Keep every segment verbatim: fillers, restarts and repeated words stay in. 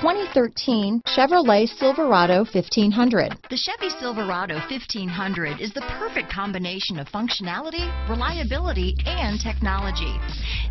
twenty thirteen Chevrolet Silverado fifteen hundred. The Chevy Silverado fifteen hundred is the perfect combination of functionality, reliability, and technology.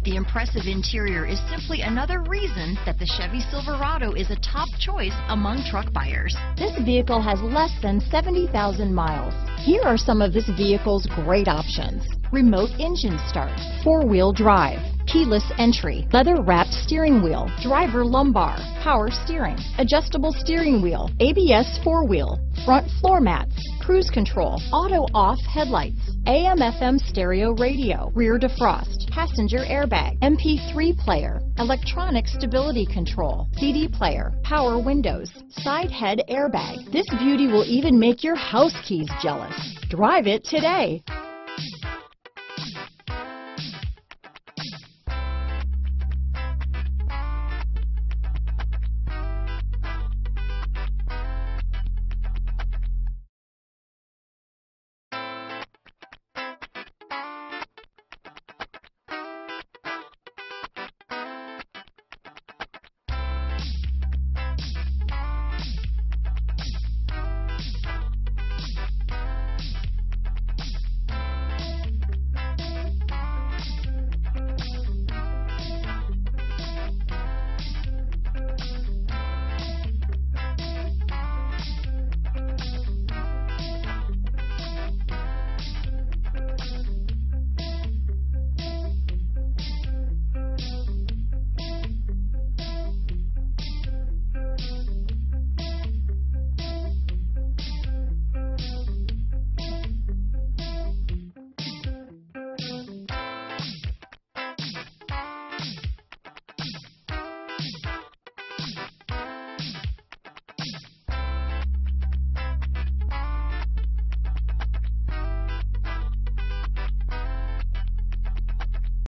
The impressive interior is simply another reason that the Chevy Silverado is a top choice among truck buyers. This vehicle has less than seventy thousand miles. Here are some of this vehicle's great options: remote engine start, four-wheel drive, keyless entry, leather-wrapped steering wheel, driver lumbar, power steering, adjustable steering wheel, A B S four-wheel, front floor mats, cruise control, auto-off headlights, A M F M stereo radio, rear defrost, passenger airbag, M P three player, electronic stability control, C D player, power windows, side head airbag. This beauty will even make your house keys jealous. Drive it today.